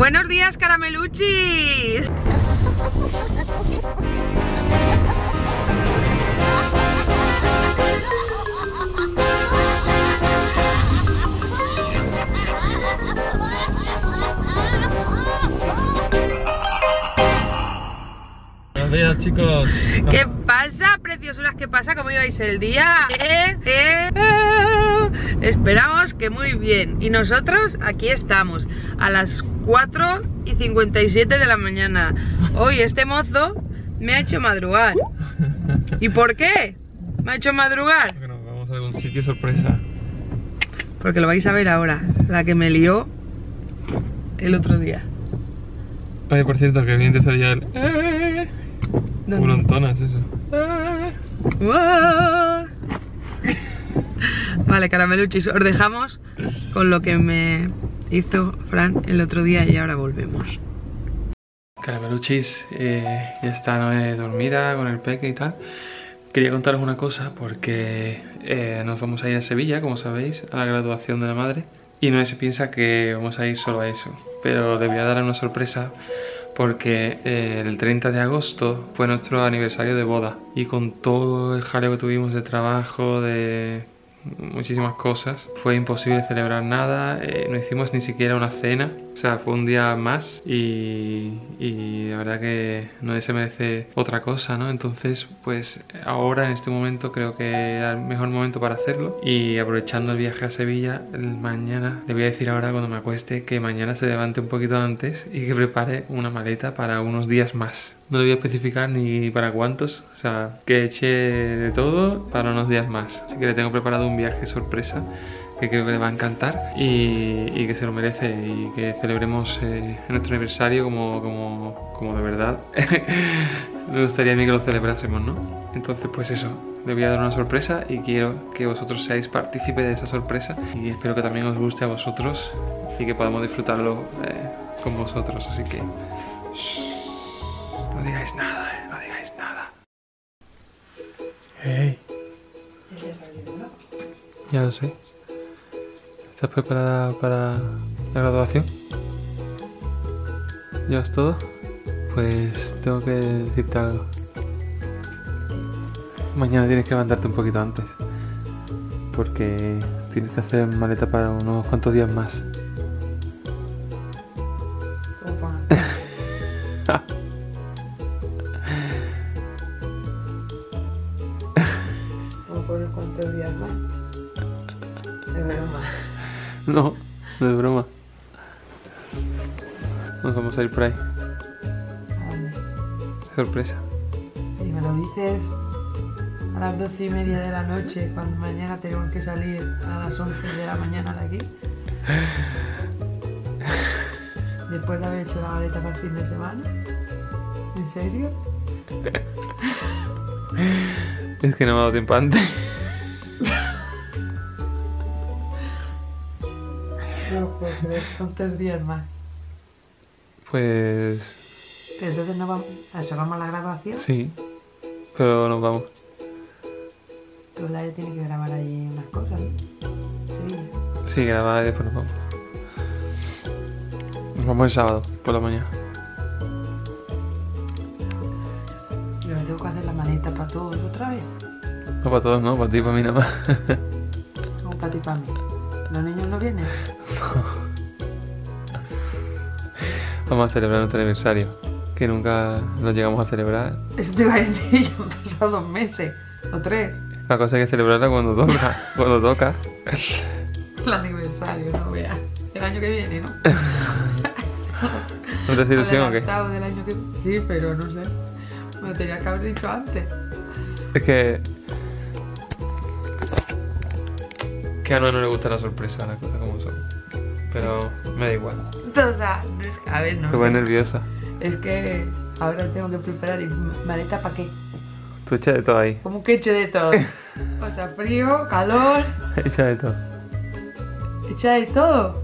Buenos días, Carameluchis. Buenos días, chicos. ¿Qué pasa, preciosuras? ¿Qué pasa? ¿Cómo lleváis el día? Esperamos que muy bien. Y nosotros aquí estamos a las 4:57 de la mañana. Hoy este mozo me ha hecho madrugar. ¿Y por qué me ha hecho madrugar? Porque nos vamos a algún sitio sorpresa. Porque lo vais a ver ahora. La que me lió el otro día. Oye, por cierto, que bien te salía el... Purontonas, eso. Vale, Carameluchis, os dejamos con lo que me hizo Fran el otro día y ahora volvemos. Carameluchis, ya está Noé dormida con el peque y tal. Quería contaros una cosa porque nos vamos a ir a Sevilla, como sabéis, a la graduación de la madre. Y Noé se piensa que vamos a ir solo a eso, pero le voy a dar una sorpresa. Porque el 30 de agosto fue nuestro aniversario de boda. Y con todo el jaleo que tuvimos de trabajo, de muchísimas cosas, fue imposible celebrar nada. No hicimos ni siquiera una cena. O sea, fue un día más. Y la verdad que no se merece otra cosa, ¿no? Entonces, pues ahora en este momento creo que era el mejor momento para hacerlo. Y aprovechando el viaje a Sevilla, mañana, le voy a decir ahora cuando me acueste que mañana se levante un poquito antes y que prepare una maleta para unos días más. No le voy a especificar ni para cuántos, o sea, que eche de todo para unos días más. Así que le tengo preparado un viaje sorpresa que creo que le va a encantar y que se lo merece y que celebremos nuestro aniversario como de verdad. Me gustaría a mí que lo celebrásemos, ¿no? Entonces, pues eso, le voy a dar una sorpresa y quiero que vosotros seáis partícipes de esa sorpresa y espero que también os guste a vosotros y que podamos disfrutarlo con vosotros, así que... Shh, no digáis nada, no digáis nada. ¡Hey! Ya lo sé. ¿Estás preparada para la graduación? ¿Llevas todo? Pues tengo que decirte algo. Mañana tienes que levantarte un poquito antes, porque tienes que hacer maleta para unos cuantos días más. Opa. ¿Unos cuantos días más? Es broma. No, no es broma. Nos vamos a ir por ahí. Vale. Sorpresa. Y me lo dices a las 12:30 de la noche, cuando mañana tenemos que salir a las 11 de la mañana de aquí. Después de haber hecho la maleta para el fin de semana. ¿En serio? Es que no me ha dado tiempo antes. ¿Cuántos días más? Pues... ¿Pero entonces no vamos? ¿Se vamos a la grabación? Sí, pero nos vamos. Tú, Laia, tiene que grabar ahí unas cosas, ¿no? Sevilla. Sí, grabar y después nos vamos. Nos vamos el sábado, por la mañana. ¿Pero tengo que hacer la maleta para todos otra vez? No, para todos no, para ti y para mí nada más. No, para ti y para mí. ¿Los niños no vienen? Vamos a celebrar nuestro aniversario, que nunca nos llegamos a celebrar. Eso te iba a decir, ya han pasado 2 meses o 3. La cosa hay que celebrarla cuando toca, cuando toca. El aniversario, no veas. El año que viene, ¿no? ¿No te hace ilusión o qué? Del año que... Sí, pero no sé. Me lo tenía que haber dicho antes. Es que a Noé no le gusta la sorpresa, las cosas como son. Pero me da igual. O sea, no es que, a ver, no. Te voy nerviosa. Es que ahora tengo que preparar. ¿Y maleta para qué? Tú echa de todo ahí. ¿Cómo que eche de todo? O sea, frío, calor. Echa de todo. ¿Echa de todo?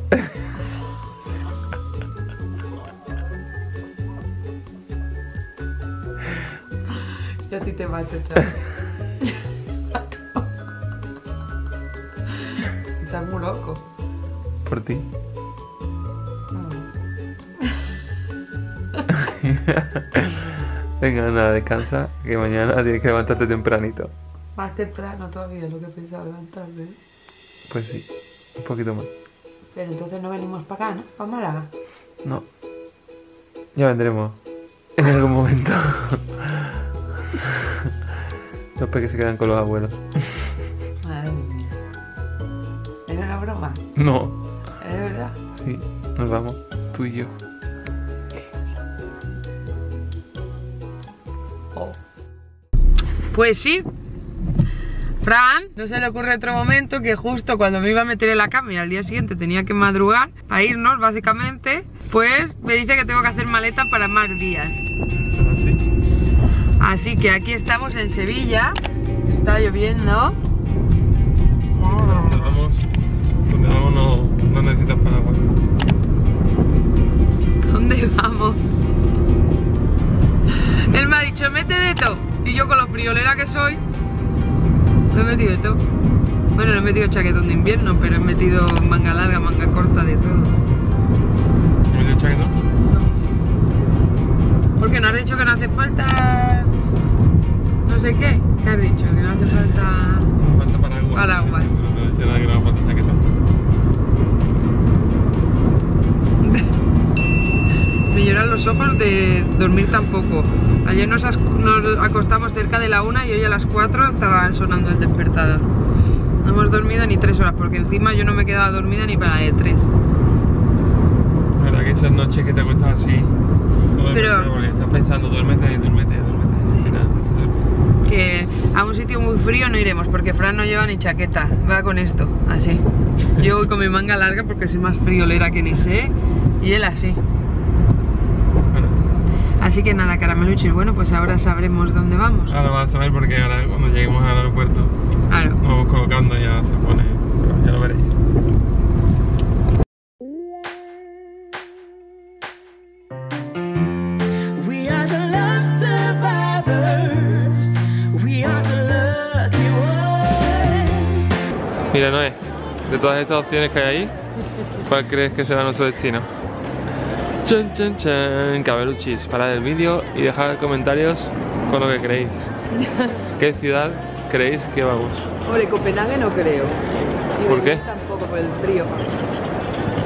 Yo a ti te mato, chaval. Estás muy loco. Por ti. Venga, anda, descansa, que mañana tienes que levantarte tempranito. Más temprano todavía, lo que pensaba levantarme, ¿eh? Pues sí, un poquito más. Pero entonces no venimos para acá, ¿no? ¿Para Málaga? No. Ya vendremos. En algún momento. Los peques se quedan con los abuelos. Madre mía. ¿Era una broma? No. ¿Es de verdad? Sí, nos vamos, tú y yo. Oh. Pues sí. Fran, no se le ocurre otro momento que justo cuando me iba a meter en la cama y al día siguiente tenía que madrugar para irnos, básicamente, pues me dice que tengo que hacer maleta para más días. Sí. Así que aquí estamos en Sevilla, está lloviendo. Donde vamos no necesitas paraguas. ¿Dónde vamos? Él me ha dicho, mete de todo. Y yo con lo friolera que soy, lo he metido de todo. Bueno, no he metido chaquetón de invierno, pero he metido manga larga, manga corta, de todo. ¿Has metido chaquetón? No. ¿Por qué no has dicho que no hace falta no sé qué? ¿Qué has dicho? Que no hace falta... No falta paraguas. Paraguas. Pero no he dicho nada que no hace falta chaquetón. Me lloran los ojos de dormir tan poco. Ayer nos acostamos cerca de la 1 y hoy a las 4 estaba sonando el despertador. No hemos dormido ni 3 horas, porque encima yo no me quedaba dormida ni para de 3. La verdad que esas noches que te acuestas así, no. Pero... porque estás pensando, duérmete, al final no te duermes. Que a un sitio muy frío no iremos, porque Fran no lleva ni chaqueta, va con esto, así. Yo voy con mi manga larga porque soy más friolera que ni sé, y él así. Así que nada, Carameluchi, bueno, pues ahora sabremos dónde vamos. Ahora vas a saber, porque ahora cuando lleguemos al aeropuerto, claro, lo vamos colocando, ya se pone, ya lo veréis. Mira, Noé, de todas estas opciones que hay ahí, ¿cuál crees que será nuestro destino? Chan, chan, chan, Carameluchis, parad el vídeo y dejad comentarios con lo que creéis. ¿Qué ciudad creéis que vamos? Hombre, Copenhague no creo. Y ¿por qué? Tampoco, por el frío.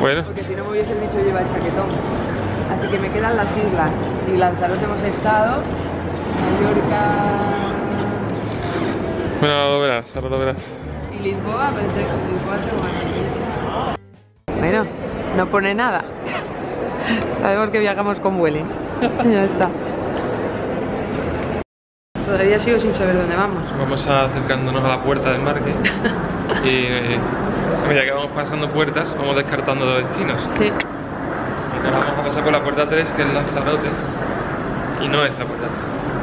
Bueno. Porque si no me hubiesen dicho llevar chaquetón. Así que me quedan las islas. Y Lanzarote hemos estado. Mallorca... Bueno, ahora lo verás. Y Lisboa, pensé que Lisboa se va. Bueno, no pone nada. Sabemos que viajamos con Vueling. Ya está. Todavía sigo sin saber dónde vamos. Vamos acercándonos a la puerta del embarque. Y a medida que vamos pasando puertas, vamos descartando los destinos. Sí. Y ahora vamos a pasar por la puerta 3, que es Lanzarote. Y no es la puerta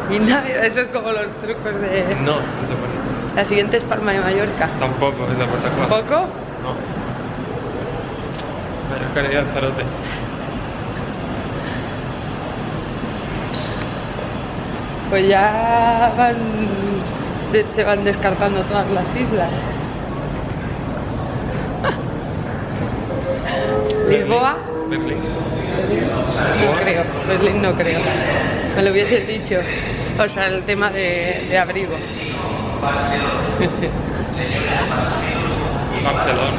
3. Y nadie, eso es como los trucos de... No, no es la puerta 3. La siguiente es Palma de Mallorca. Tampoco, es la puerta 4. ¿Tampoco? No. Mallorca ni Lanzarote. Pues ya se van descartando todas las islas. ¿Lisboa? Berlín. No creo, Berlín no creo. Me lo hubiese dicho. O sea, el tema de abrigos. Barcelona.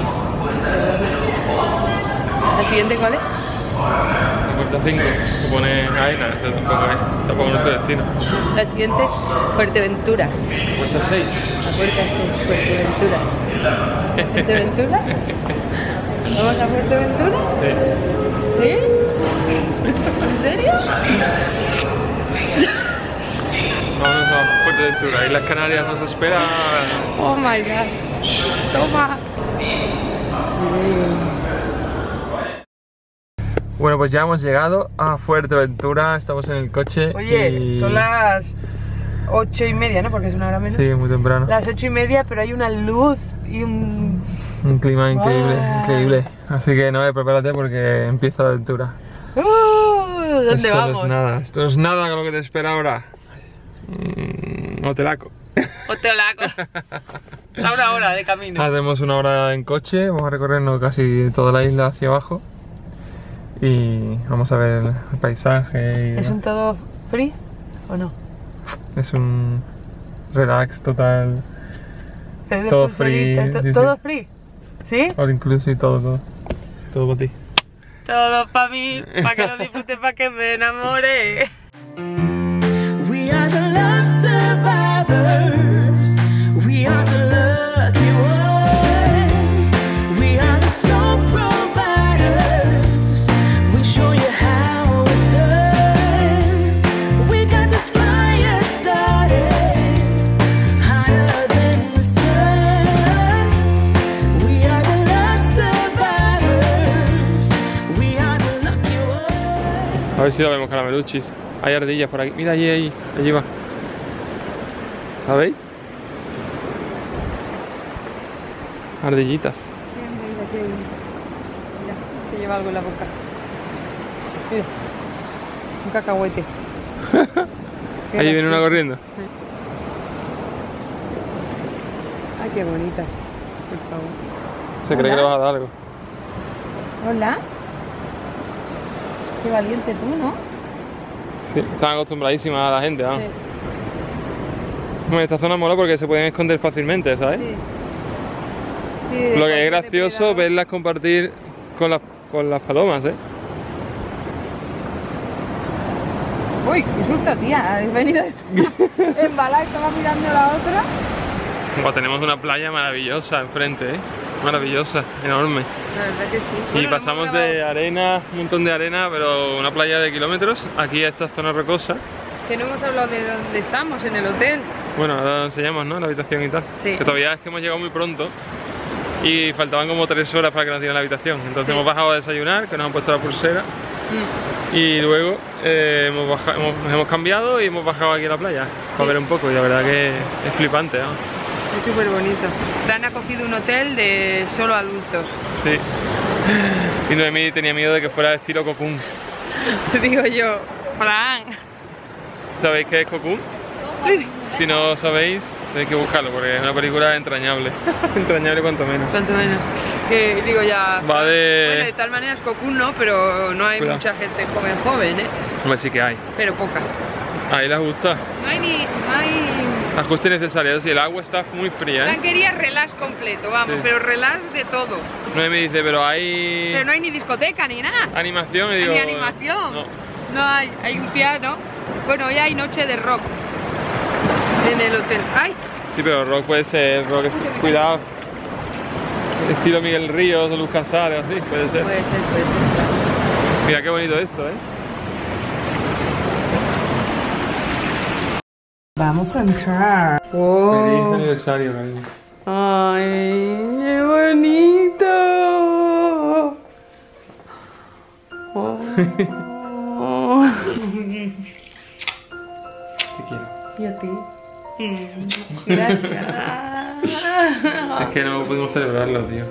¿El siguiente cuál es? La puerta 5, se pone Aina, esto tampoco es nuestro destino. La siguiente, Fuerteventura. La puerta 6. La puerta 6, Fuerteventura. ¿Fuerteventura? ¿Vamos a Fuerteventura? Sí. ¿Sí? ¿En serio? Vamos a Fuerteventura y las Canarias nos esperan. Oh my god. Toma. Bueno, pues ya hemos llegado a Fuerteventura, estamos en el coche. Oye, y... son las 8:30, ¿no? Porque es una hora menos. Sí, muy temprano. Las 8:30, pero hay una luz y un clima increíble, increíble. Así que no, prepárate porque empieza la aventura. ¿Dónde esto vamos? Esto no es nada con lo que te espera ahora. Hotelaco. A una hora de camino. Hacemos una hora en coche, vamos a recorrernos casi toda la isla hacia abajo. y vamos a ver el paisaje. Y ¿es un todo free o no? Es un relax total, todo free. ¿Todo free? ¿Sí? All inclusive, todo para ti. Todo para mí, para que lo disfrute, para que me enamore. We are the love survivors, we are the lucky ones, we are the soul providers, we show you how it's done, we got this fire started, hotter than the sun, we are the love survivors, we are the lucky ones. A ver si lo vemos, Carameluchis. Hay ardillas por aquí. Mira, allí va. ¿La veis? Ardillitas. Mira, se lleva algo en la boca. Mira, un cacahuete. Ahí viene una corriendo. Ay, qué bonita. Por favor. Se cree que le vas a dar algo. Hola. Qué valiente tú, ¿no? Sí, están acostumbradísimas a la gente, ¿no? Sí. Bueno, esta zona mola porque se pueden esconder fácilmente, ¿sabes? Sí. Sí, lo que es gracioso verlas compartir con las palomas, ¿eh? Uy, qué susto, tía. Habéis venido embalada, estaba mirando a la otra. Bueno, tenemos una playa maravillosa enfrente, ¿eh? Maravillosa, enorme. La verdad que sí. Bueno, y pasamos de arena, un montón de arena, pero una playa de kilómetros, aquí a esta zona rocosa. Que no hemos hablado de dónde estamos, en el hotel. Bueno, ahora enseñamos, ¿no? La habitación y tal. Sí. Que todavía es que hemos llegado muy pronto y faltaban como 3 horas para que nos dieran la habitación. Entonces sí, hemos bajado a desayunar, que nos han puesto la pulsera. Mm. Y luego nos hemos cambiado y hemos bajado aquí a la playa para ver un poco. Y la verdad que es flipante, ¿no? Es súper bonito. Han acogido un hotel de solo adultos. Sí. Y Noemí tenía miedo de que fuera de estilo Cocoon. Digo yo, Fran. ¿Sabéis qué es Cocoon? Sí. Si no sabéis, tenéis que buscarlo porque es una película entrañable. Entrañable cuanto menos. Cuanto menos. Que digo ya. Va de. Bueno, de tal manera es Cocoon, ¿no? Pero no hay mucha gente joven, ¿eh? Hombre, sí que hay. Pero poca. Ahí les gusta. Ajuste necesario, sí, el agua está muy fría, ¿eh? La quería relax completo, vamos, sí, pero relax de todo. No me dice, pero hay... Pero no hay ni discoteca ni nada. Animación, digo... Ni animación. No hay, hay un piano. Bueno, hoy hay noche de rock en el hotel. ¡Ay! Sí, pero rock puede ser, rock, cuidado. Estilo Miguel Ríos o Luz Casares, así, puede ser. Puede ser, puede ser. Mira qué bonito esto, ¿eh? Vamos a entrar. ¡Wow! ¡Feliz aniversario, Raíl! ¡Ay, qué bonito! Oh. Te quiero. ¿Y a ti? Gracias. Es que no podemos celebrarlo, tío.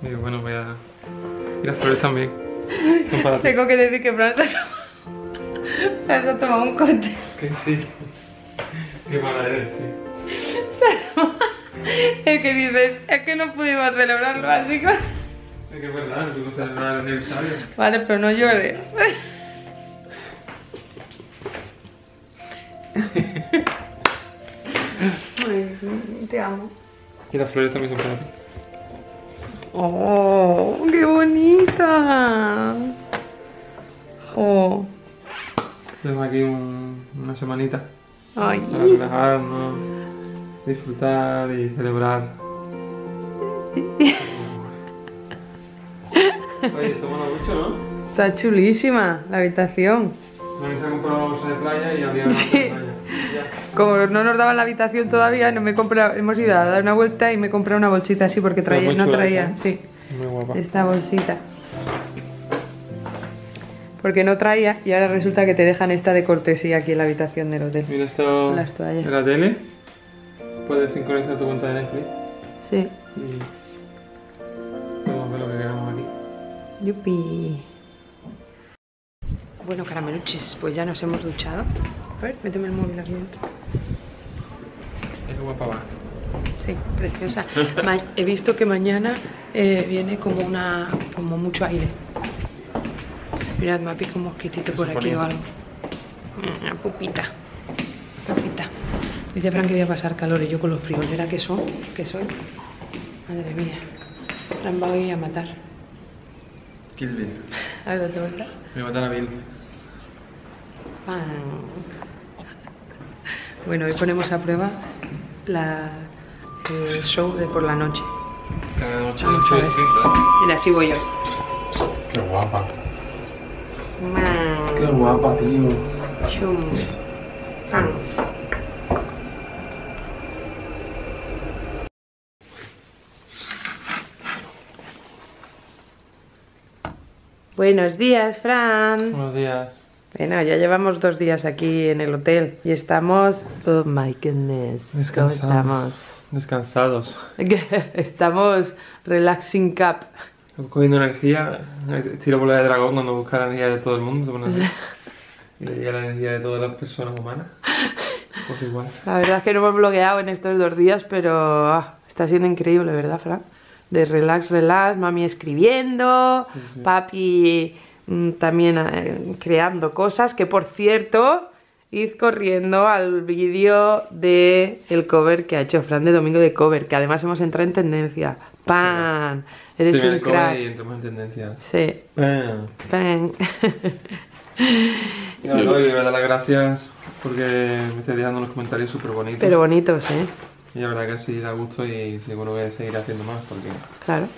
Digo, bueno, voy a... Y las flores también. Tengo que decir que Fran se ha tomado un cóctel. Que sí. Qué mala eres, tío. Es que dices, es que no pudimos celebrarlo, así que... Es que es verdad, no pudimos celebrar el aniversario. Vale, pero no llores. Te amo. Y las flores también son para ti. ¡Oh! ¡Qué bonita! ¡Oh! Tenemos aquí una semanita. Ay. Para relajarnos, disfrutar y celebrar. Oye, está mola mucho, ¿no? Está chulísima la habitación. No se ha comprado bolsa de playa y había una de playa. Ya. Como no nos daban la habitación todavía, no me he comprado, hemos ido a dar una vuelta y me he comprado una bolsita así porque traía, no traía, sí. Muy guapa. Esta bolsita. Porque no traía y ahora resulta que te dejan esta de cortesía aquí en la habitación del hotel. Mira esto, las toallas. En la tele puedes sincronizar tu cuenta de Netflix. Sí. Y podemos ver lo que queramos aquí. ¡Yupi! Bueno, Carameluchis, pues ya nos hemos duchado. A ver, méteme el móvil aquí dentro. Es guapa, va. Sí, preciosa. He visto que mañana viene como mucho aire. Mirad, me ha picado un mosquitito por aquí o algo. Una pupita. Pupita. Dice Fran que voy a pasar calor y yo con los friolera que son, que soy. Madre mía. Fran va a ir a matar. Kill Bill. ¿A ver dónde está? Voy a matar a Bill. Bueno, hoy ponemos a prueba el show de por la noche. Cada noche es distinto, ¿eh? Mira, así voy yo. Qué guapa. Qué guapa, tío. Chum. Pan. Buenos días, Fran. Buenos días. Bueno, ya llevamos 2 días aquí en el hotel y estamos... Oh my goodness. Descansados. ¿Cómo estamos? Descansados. Estamos relaxing cup. Cogiendo energía, tiro bola de dragón cuando busca la energía de todo el mundo. Se pone así. Y le llega la energía de todas las personas humanas. Pues igual. La verdad es que no hemos bloqueado en estos 2 días, pero está siendo increíble, ¿verdad, Fran? De relax, relax, mami escribiendo, sí, sí. Papi... también creando cosas, que por cierto, id corriendo al vídeo del cover que ha hecho Fran de Domingo de Cover, que además hemos entrado en tendencia. ¡Pam! Sí, eres un crack. Y entramos en tendencia. Sí. ¡Pam! ¡Pam! Y me da las gracias porque me estáis dejando unos comentarios súper bonitos. Pero bonitos, ¿eh? Y la verdad que sí, da gusto y seguro que seguiré haciendo más porque... Claro,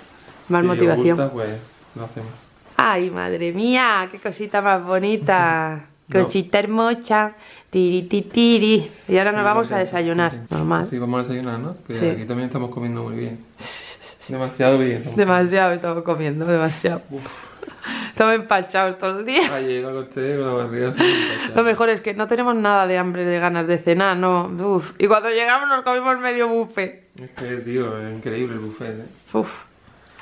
más motivación. Si os gusta, pues lo hacemos. ¡Ay, madre mía! ¡Qué cosita más bonita! Cosita hermosa. Tiri, tiri, tiri. Y ahora nos vamos a desayunar. Normal. Sí, vamos a desayunar, ¿no? Que sí. Aquí también estamos comiendo muy bien. Demasiado bien. Demasiado estamos comiendo, demasiado. Uf. Estamos empachados todo el día. Ayer lo acosté con la barriga. Lo mejor es que no tenemos nada de hambre, de ganas de cenar, no. Uf. Y cuando llegamos nos comimos medio buffet. Es que, tío, es increíble el buffet, ¿eh? Uf.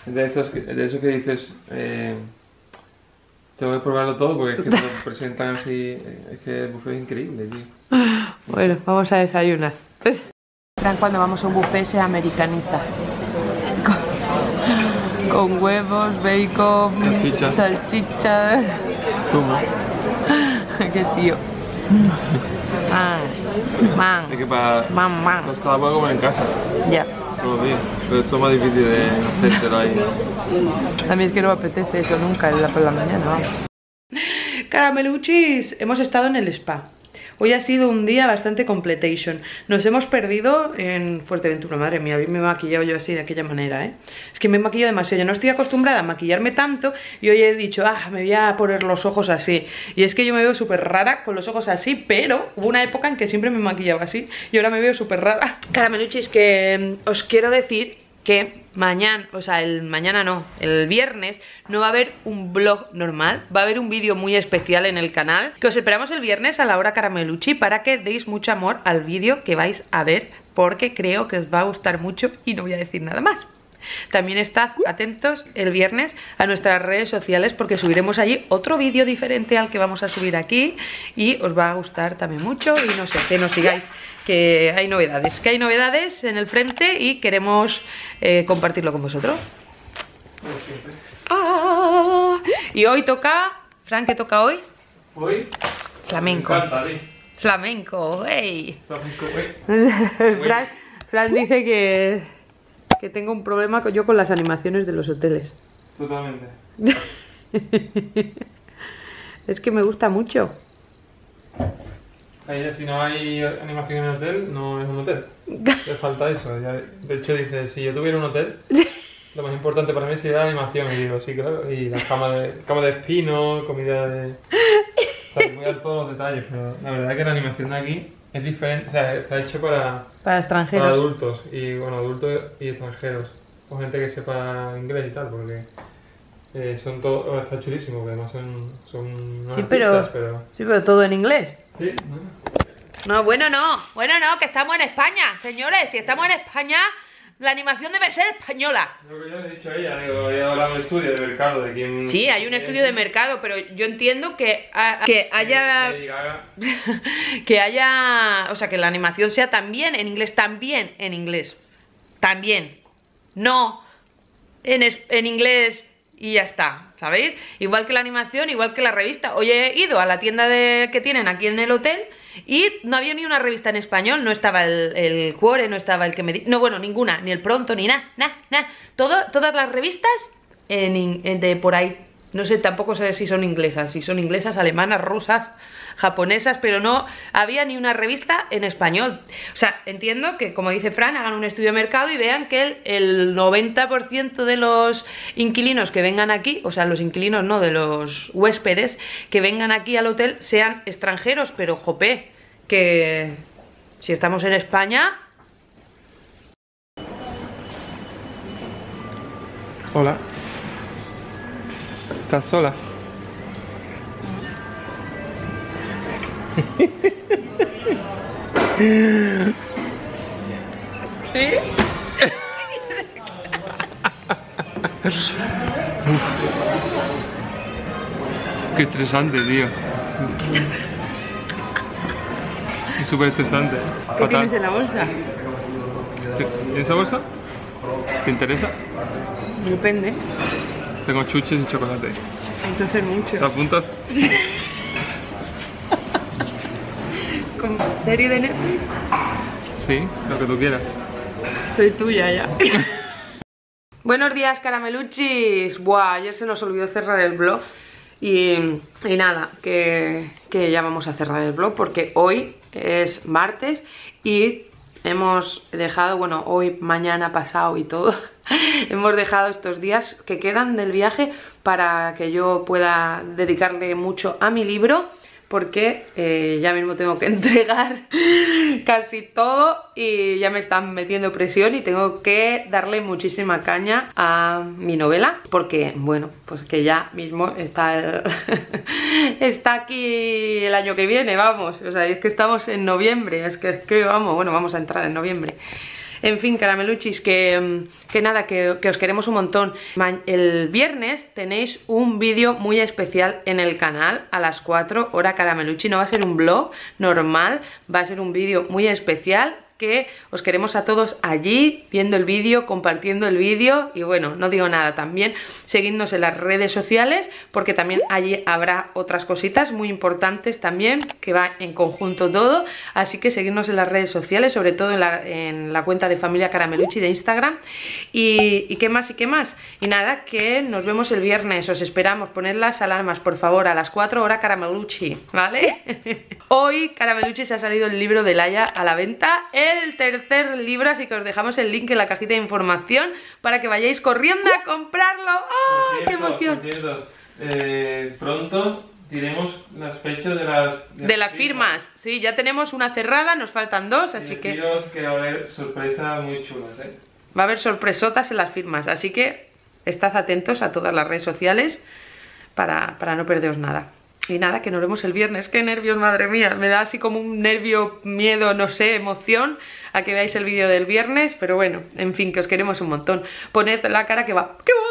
De esos que dices... Tengo que probarlo todo porque es que te lo presentan así, es que el buffet es increíble, tío. Bueno, vamos a desayunar. Fran, cuando vamos a un buffet se americaniza. Con huevos, bacon, salchichas. ¿Cómo? Qué tío. Man. Es que para costar algo como en casa. Ya. Todo bien, pero esto es más difícil de hacértelo ahí. A mí es que no me apetece eso nunca por la mañana. Carameluchis, hemos estado en el spa. Hoy ha sido un día bastante completation. Nos hemos perdido en Fuerteventura. Madre mía, me he maquillado yo así de aquella manera, ¿eh? Es que me he maquillado demasiado. Yo no estoy acostumbrada a maquillarme tanto. Y hoy he dicho, me voy a poner los ojos así. Y es que yo me veo súper rara con los ojos así. Pero hubo una época en que siempre me maquillaba así. Y ahora me veo súper rara. Carameluchis, que os quiero decir que mañana, o sea, el viernes no va a haber un vlog normal, va a haber un vídeo muy especial en el canal, que os esperamos el viernes a la hora Carameluchi para que deis mucho amor al vídeo que vais a ver, porque creo que os va a gustar mucho y no voy a decir nada más. También estad atentos el viernes a nuestras redes sociales porque subiremos allí otro vídeo diferente al que vamos a subir aquí y os va a gustar también mucho y no sé, que nos sigáis, que hay novedades, en el frente y queremos compartirlo con vosotros. Y hoy toca, Fran, ¿qué toca hoy? Hoy flamenco. Flamenco, hey. Fran dice que tengo un problema yo con las animaciones de los hoteles. Totalmente. Es que me gusta mucho. Ahí, si no hay animación en el hotel, no es un hotel. Le falta eso. De hecho dice, si yo tuviera un hotel, lo más importante para mí sería la animación. Y digo, sí, claro. Y la cama de espino, comida de... O sea, cuidar todos los detalles. Pero la verdad es que la animación de aquí... Es diferente, o sea, está hecho para extranjeros. Para adultos, y bueno, adultos y extranjeros. O gente que sepa inglés y tal, porque son todo, está chulísimo, que además son sí, artistas, pero... Sí, pero todo en inglés. Sí, no, bueno no, que estamos en España, señores, si estamos en España, la animación debe ser española. Lo que yo le he dicho a ella, digo, he hablado de estudio de mercado, de quién... Sí, hay un estudio de mercado, pero yo entiendo que haya... O sea, que la animación sea también en inglés. No en inglés y ya está. ¿sabéis? Igual que la animación, igual que la revista. Hoy he ido a la tienda que tienen aquí en el hotel y no había ni una revista en español. No estaba el Cuore, no estaba el que me... No, bueno, ninguna, ni el Pronto, ni nada, nada, nada. Todas las revistas de por ahí. No sé, tampoco sé si son inglesas, alemanas, rusas, japonesas, pero no había ni una revista en español. O sea, entiendo que, como dice Fran, hagan un estudio de mercado y vean que el 90% de los inquilinos que vengan aquí, o sea, los inquilinos no, de los huéspedes que vengan aquí al hotel sean extranjeros, pero jopé, que si estamos en España... Hola. ¿Estás sola? ¿Sí? Qué estresante, tío. Es súper estresante. ¿Qué tienes en la bolsa? ¿Esa bolsa? ¿Te interesa? Depende. Tengo chuches y chocolate. Entonces mucho. ¿Te apuntas? Sí. ¿Con serie de Netflix? Sí, lo que tú quieras. Soy tuya ya. Buenos días, carameluchis. Buah, ayer se nos olvidó cerrar el vlog. Y nada, que ya vamos a cerrar el vlog porque hoy es martes y hemos dejado, bueno, hoy, mañana, pasado y todo. Hemos dejado estos días que quedan del viaje para que yo pueda dedicarle mucho a mi libro, porque ya mismo tengo que entregar casi todo y ya me están metiendo presión y tengo que darle muchísima caña a mi novela, porque bueno, pues que ya mismo está aquí el año que viene, vamos, o sea, es que estamos en noviembre, es que vamos, bueno, vamos a entrar en noviembre. En fin, carameluchis, que nada, que os queremos un montón. El viernes tenéis un vídeo muy especial en el canal a las 4, hora carameluchi. No va a ser un vlog normal, va a ser un vídeo muy especial que os queremos a todos allí, viendo el vídeo, compartiendo el vídeo. Y bueno, no digo nada, también seguidnos en las redes sociales, porque también allí habrá otras cositas muy importantes también, que va en conjunto todo. Así que seguidnos en las redes sociales, sobre todo en la cuenta de Familia Carameluchi de Instagram. Y qué más, y qué más. Y nada, que nos vemos el viernes, os esperamos. Poned las alarmas, por favor, a las 4, hora carameluchi, ¿vale? Hoy, carameluchi, se ha salido el libro de Laia a la venta, el tercer libro, así que os dejamos el link en la cajita de información para que vayáis corriendo a comprarlo. ¡Ah, qué emoción! Por cierto, pronto diremos las fechas de las firmas. Sí, ya tenemos una cerrada, nos faltan dos, así que... Deciros que va a haber sorpresas muy chulas, ¿eh? Va a haber sorpresotas en las firmas, así que estad atentos a todas las redes sociales para no perderos nada. Y nada, que nos vemos el viernes. ¡Qué nervios, madre mía! Me da así como un nervio, miedo, no sé, emoción a que veáis el vídeo del viernes. Pero bueno, en fin, que os queremos un montón. Poned la cara que va. ¡Que va!